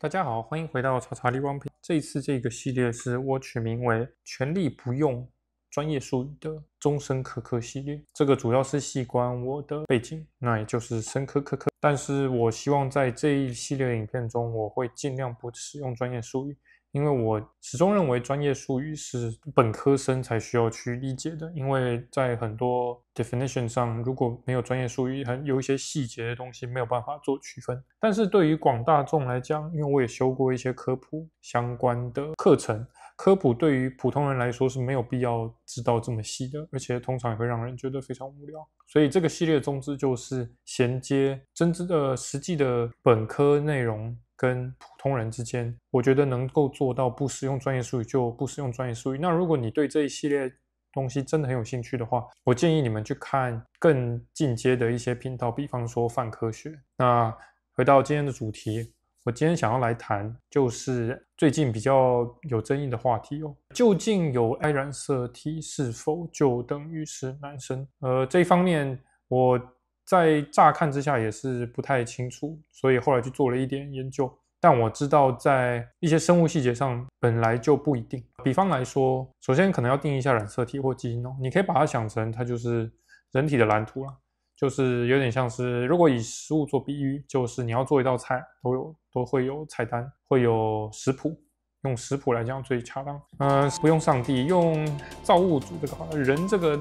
大家好，欢迎回到查查力王品。这一次这个系列是我取名为“全力不用专业术语的终身科科系列”。这个主要是系关我的背景，那也就是生科科科。但是我希望在这一系列的影片中，我会尽量不使用专业术语，因为我始终认为专业术语是本科生才需要去理解的。因为在很多 definition 上，如果没有专业术语，有一些细节的东西没有办法做区分。但是对于广大众来讲，因为我也修过一些科普相关的课程，科普对于普通人来说是没有必要知道这么细的，而且通常也会让人觉得非常无聊。所以这个系列宗旨就是衔接真正的实际的本科内容跟普通人之间，我觉得能够做到不使用专业术语就不使用专业术语。那如果你对这一系列东西真的很有兴趣的话，我建议你们去看更进阶的一些频道，比方说泛科学。那回到今天的主题，我今天想要来谈就是最近比较有争议的话题哦，究竟有XY染色体是否就等于是男生？这一方面我在乍看之下也是不太清楚，所以后来去做了一点研究。但我知道在一些生物细节上本来就不一定。比方来说，首先可能要定义一下染色体或基因哦，你可以把它想成它就是人体的蓝图啦，就是有点像是如果以食物做比喻，就是你要做一道菜都会有菜单，会有食谱，用食谱来讲最恰当。不用上帝，用造物主这个好了。人这个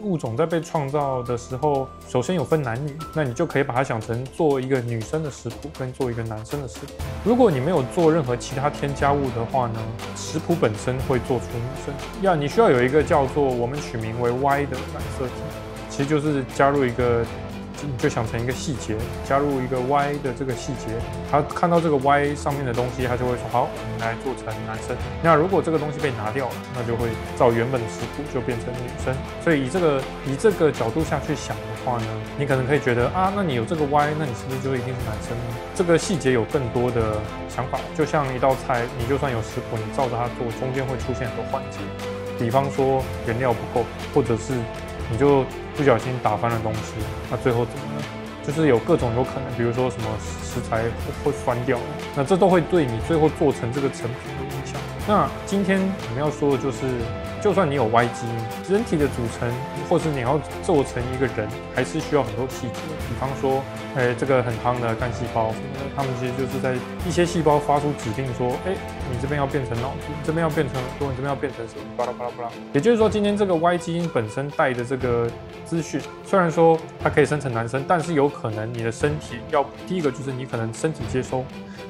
物种在被创造的时候，首先有分男女，那你就可以把它想成做一个女生的食谱跟做一个男生的食谱。如果你没有做任何其他添加物的话呢，食谱本身会做出女生。你需要有一个叫做我们取名为 Y 的染色体，其实就是加入一个。你就想成一个细节，加入一个 Y 的这个细节，他看到这个 Y 上面的东西，他就会说好，我们来做成男生。那如果这个东西被拿掉了，那就会照原本的食谱就变成女生。所以以这个角度下去想的话呢，你可能可以觉得啊，那你有这个 Y， 那你是不是就一定是男生呢？这个细节有更多的想法，就像一道菜，你就算有食谱，你照着它做，中间会出现很多环节，比方说原料不够，或者是。你就不小心打翻了东西，那最后怎么呢？就是有各种有可能，比如说什么食材会翻掉，那这都会对你最后做成这个成品有影响。那今天我们要说的就是，就算你有 Y 基因，人体的组成，或是你要做成一个人，还是需要很多细节。比方说，这个很夯的干细胞什么的，他们其实就是在一些细胞发出指令说，你这边要变成脑子，你这边要变成耳朵，你这边要变成什么，巴拉巴拉巴拉。也就是说，今天这个 Y 基因本身带的这个资讯，虽然说它可以生成男生，但是有可能你的身体要第一个就是你可能身体接收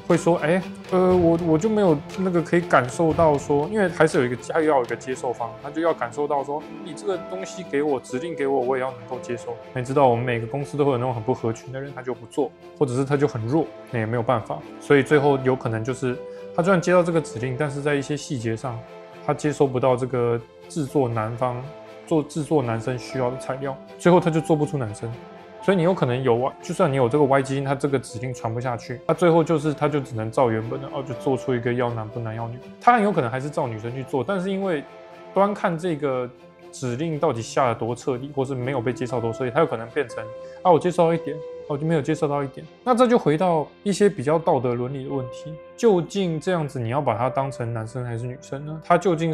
会说，我就没有那个可以感受到说，因为还是有一个它要有一个接受方，它就要感受到说你这个东西给我指令给我，我也要能够接受。你知道我们每个公司都会有那种很不合群的人，他就不做，或者是他就很弱，那也没有办法。所以最后有可能就是他虽然接到这个指令，但是在一些细节上他接收不到这个制作男生需要的材料，最后他就做不出男生。所以你有可能有，就算你有这个 Y 基因，它这个指令传不下去，它最后就是它就只能照原本的，就做出一个要男不男要女。它很有可能还是照女生去做，但是因为端看这个指令到底下得多彻底，或是没有被介绍多彻底，它有可能变成我介绍一点，我就没有介绍到一点。那这就回到一些比较道德伦理的问题，究竟这样子你要把它当成男生还是女生呢？它究竟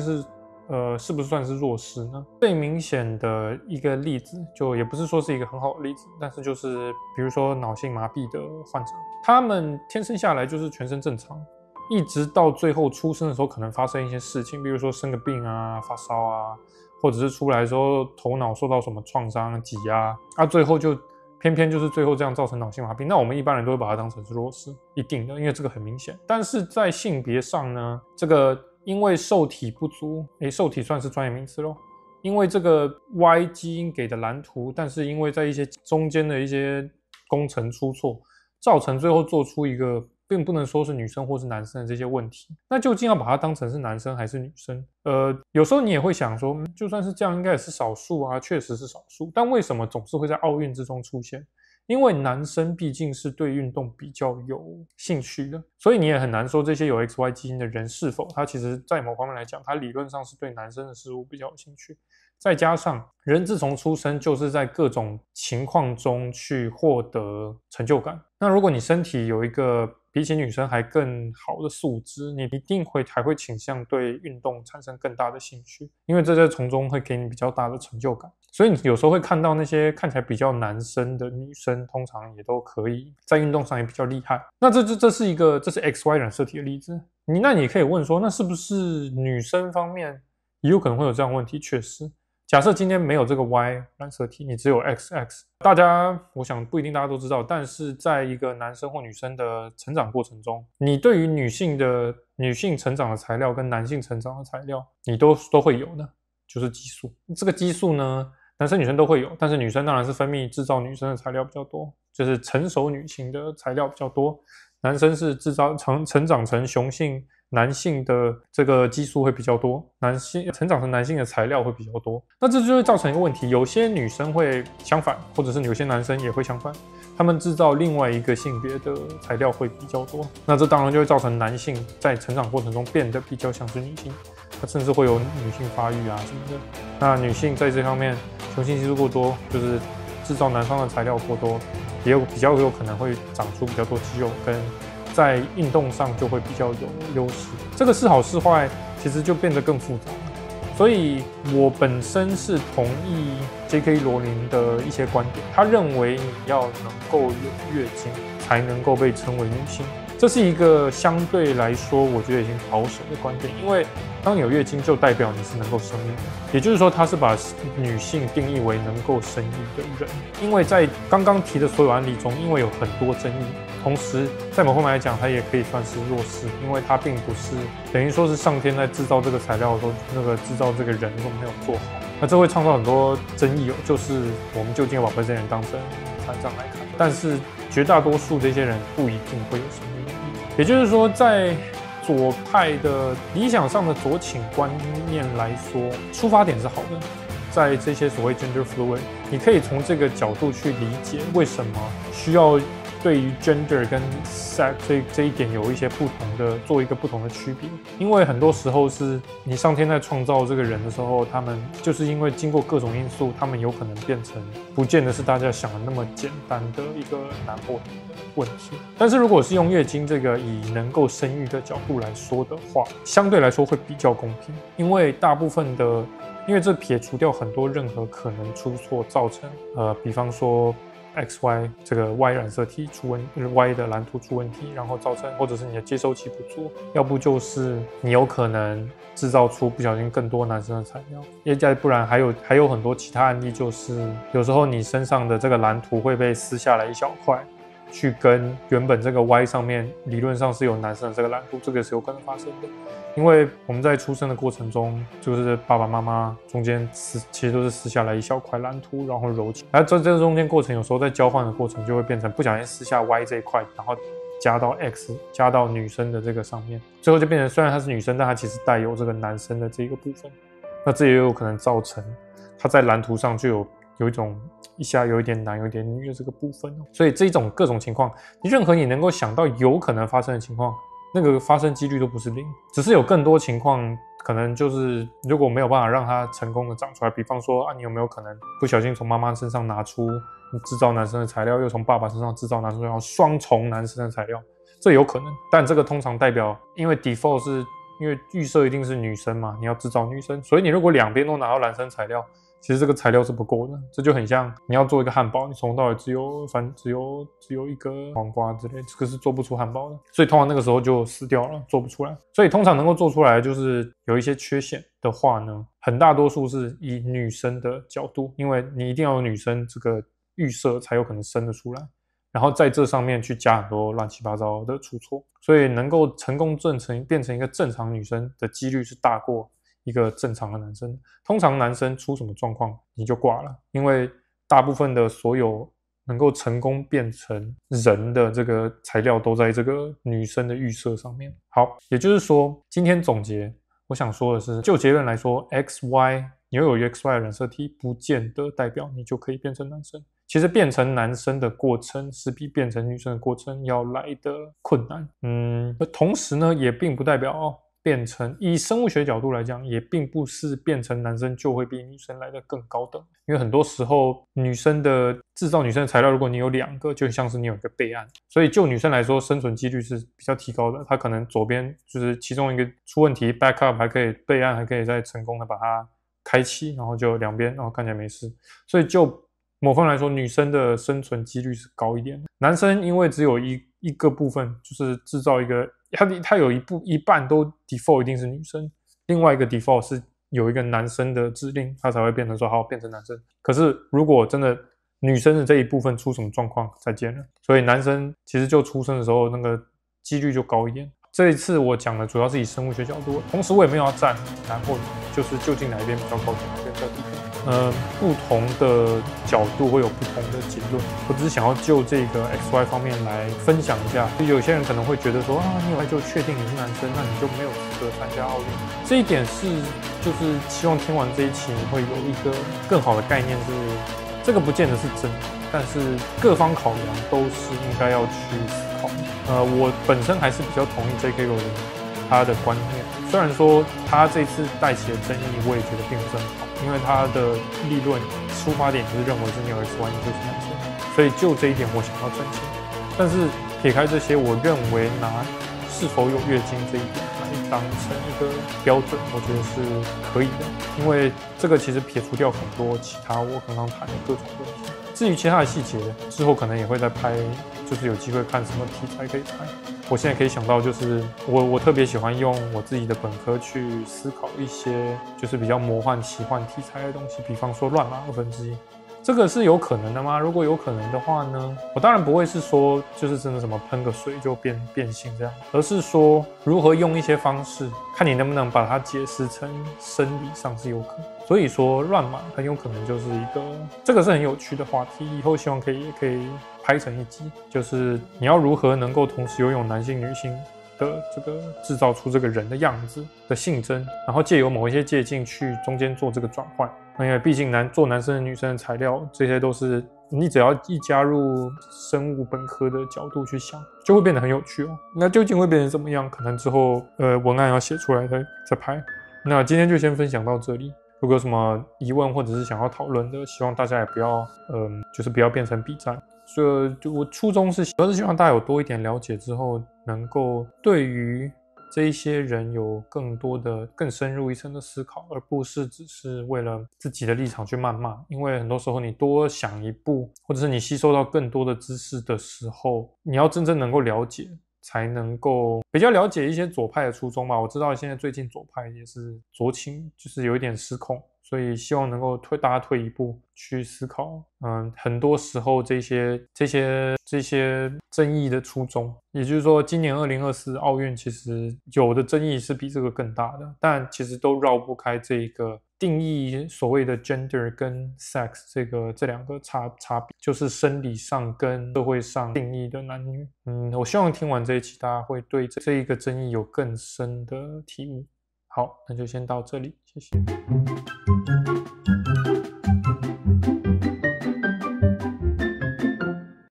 是不是算是弱势呢？最明显的一个例子，就也不是说是一个很好的例子，但是就是比如说脑性麻痹的患者，他们天生下来就是全身正常，一直到最后出生的时候可能发生一些事情，比如说生个病啊、发烧啊，或者是出来的时候头脑受到什么创伤、挤压啊，最后就偏就是最后这样造成脑性麻痹。那我们一般人都会把它当成是弱势，一定的，因为这个很明显。但是在性别上呢，这个因为受体不足，受体算是专业名词咯，因为这个 Y 基因给的蓝图，但是因为在一些中间的一些工程出错，造成最后做出一个并不能说是女生或是男生的这些问题。那究竟要把它当成是男生还是女生？有时候你也会想说，就算是这样，应该也是少数啊，确实是少数。但为什么总是会在奥运之中出现？因为男生毕竟是对运动比较有兴趣的，所以你也很难说这些有 XY 基因的人是否他其实在某方面来讲，他理论上是对男生的事物比较有兴趣。再加上人自从出生就是在各种情况中去获得成就感，那如果你身体有一个比起女生还更好的素质，你一定还会倾向对运动产生更大的兴趣，因为这在从中会给你比较大的成就感。所以你有时候会看到那些看起来比较男生的女生，通常也都可以在运动上也比较厉害。那这是 XY 染色体的例子。那你也可以问说，那是不是女生方面也有可能会有这样的问题？确实。假设今天没有这个 Y 染色体，你只有 XX， 大家我想不一定大家都知道，但是在一个男生或女生的成长过程中，你对于女性成长的材料跟男性成长的材料，你都会有的，就是激素。这个激素呢，男生女生都会有，但是女生当然是分泌制造女生的材料比较多，就是成熟女性的材料比较多，男生是制造成长成雄性。男性的这个激素会比较多，男性成长成男性的材料会比较多，那这就会造成一个问题，有些女生会相反，或者是有些男生也会相反，他们制造另外一个性别的材料会比较多，那这当然就会造成男性在成长过程中变得比较像是女性，那甚至会有女性发育啊什么的。那女性在这方面雄性激素过多，就是制造男方的材料过多，也有比较有可能会长出比较多肌肉跟。在运动上就会比较有优势，这个是好是坏，其实就变得更复杂。所以我本身是同意 J.K. 罗琳的一些观点，他认为你要能够有月经才能够被称为女性，这是一个相对来说我觉得已经保守的观点，因为当你有月经就代表你是能够生育的，也就是说他是把女性定义为能够生育的人，因为在刚刚提的所有案例中，因为有很多争议。同时，在某方面来讲，它也可以算是弱势，因为它并不是等于说是上天在制造这个材料的时候，制造这个人都没有做好，那这会创造很多争议哦。就是我们究竟把这些人当成残障来看，但是绝大多数这些人不一定会有什么意义。也就是说，在左派的理想上的左倾观念来说，出发点是好的。在这些所谓 gender fluid， 你可以从这个角度去理解为什么需要。对于 gender 跟 sex 这一点有一些不同的区别，因为很多时候是你上天在创造这个人的时候，他们就是因为经过各种因素，他们有可能变成不见得是大家想的那么简单的一个难或的问题。但是如果是用月经这个以能够生育的角度来说的话，相对来说会比较公平，因为大部分的，因为这撇除掉很多任何可能出错造成，比方说。XY 这个 Y 染色体出问题 ，Y 的蓝图出问题，然后造成或者是你的接收器不足，要不就是你有可能制造出不小心更多男生的材料，也再不然还有很多其他案例，就是有时候你身上的这个蓝图会被撕下来一小块，去跟原本这个 Y 上面理论上是有男生的这个蓝图，这个是有可能发生的，因为我们在出生的过程中，就是爸爸妈妈中间其实都是撕下来一小块蓝图，然后揉起来，在这中间过程有时候在交换的过程就会变成不小心撕下 Y 这一块，然后加到 X 加到女生的这个上面，最后就变成虽然她是女生，但她其实带有这个男生的这个部分，那这也有可能造成她在蓝图上就有一种一下有一点男有一点女的这个部分，所以这种各种情况，任何你能够想到有可能发生的情况，那个发生几率都不是零，只是有更多情况可能就是如果没有办法让它成功的长出来，比方说啊，你有没有可能不小心从妈妈身上拿出制造男生的材料，又从爸爸身上制造男生，然后双重男生的材料，这有可能，但这个通常代表因为 default 是因为预设一定是女生嘛，你要制造女生，所以你如果两边都拿到男生材料。其实这个材料是不够的，这就很像你要做一个汉堡，你从头到尾只有一个黄瓜之类，这个是做不出汉堡的，所以通常那个时候就死掉了，做不出来。所以通常能够做出来就是有一些缺陷的话呢，很大多数是以女生的角度，因为你一定要有女生这个预设才有可能生得出来，然后在这上面去加很多乱七八糟的出错，所以能够成功变成一个正常女生的几率是大过。一个正常的男生，通常男生出什么状况你就挂了，因为大部分的所有能够成功变成人的这个材料都在这个女生的预设上面。好，也就是说，今天总结，我想说的是，就结论来说 ，XY 你有 XY 染色体，不见得代表你就可以变成男生。其实变成男生的过程是比变成女生的过程要来的困难。同时呢，也并不代表变成，以生物学角度来讲，也并不是变成男生就会比女生来得更高等，因为很多时候女生的制造女生的材料，如果你有2个，就像是你有一个备案，所以就女生来说，生存几率是比较提高的。她可能左边就是其中一个出问题 ，backup 还可以备案，还可以再成功的把它开启，然后就两边，然后看起来没事，所以就某方来说，女生的生存几率是高一点。男生因为只有一个部分，就是制造一个，他有一半都 default 一定是女生，另外一个 default 是有一个男生的指令，他才会变成说好变成男生。可是如果真的女生的这一部分出什么状况，再见了。所以男生其实就出生的时候那个几率就高一点。这一次我讲的主要是以生物学角度，同时我也没有要站男或女，就是究竟哪一边比较高，哪一边比较低。不同的角度会有不同的结论。我只是想要就这个 XY 方面来分享一下。有些人可能会觉得说啊，你有来就确定你是男生，那你就没有资格参加奥运。这一点是，就是希望听完这一期你会有一个更好的概念，是这个不见得是真的，但是各方考量都是应该要去思考。我本身还是比较同意 J.K. 罗琳他的观念，虽然说他这次带起的争议，我也觉得并不是很好。因为他的立论出发点就是认为是没有 XY 就是男生，所以就这一点我想要澄清。但是撇开这些，我认为拿是否有月经这一点来当成一个标准，我觉得是可以的。因为这个其实撇除掉很多其他我刚刚谈的各种问题。至于其他的细节，之后可能也会再拍，就是有机会看什么题材可以拍。我现在可以想到，就是我特别喜欢用我自己的本科去思考一些就是比较魔幻奇幻题材的东西，比方说乱码1/2，这个是有可能的吗？如果有可能的话呢，我当然不会是说就是真的什么喷个水就变性这样，而是说如何用一些方式，看你能不能把它解释成生理上是有可能。所以说乱码很有可能就是一个，这个是很有趣的话题，以后希望可以拍成一集，就是你要如何能够同时拥有男性、女性的这个制造出这个人的样子的性征，然后借由某一些借镜去中间做这个转换。因为毕竟做男生的、女生的材料，这些都是你只要一加入生物本科的角度去想，就会变得很有趣哦。那究竟会变成怎么样？可能之后文案要写出来再拍。那今天就先分享到这里。如果有什么疑问或者是想要讨论的，希望大家也不要就是不要变成比战。所以我初衷是主要是希望大家有多一点了解之后，能够对于这一些人有更多的更深入一层的思考，而不是只是为了自己的立场去谩骂。因为很多时候你多想一步，或者是你吸收到更多的知识的时候，你要真正能够了解，才能够比较了解一些左派的初衷吧。我知道现在最近左派也是左倾，就是有一点失控，所以希望能够大家退一步去思考，很多时候这些争议的初衷，也就是说，今年2024奥运其实有的争议是比这个更大的，但其实都绕不开这个定义所谓的 gender 跟 sex 这两个差别，就是生理上跟社会上定义的男女。我希望听完这一期，大家会对这一个争议有更深的体悟。好，那就先到这里，谢谢。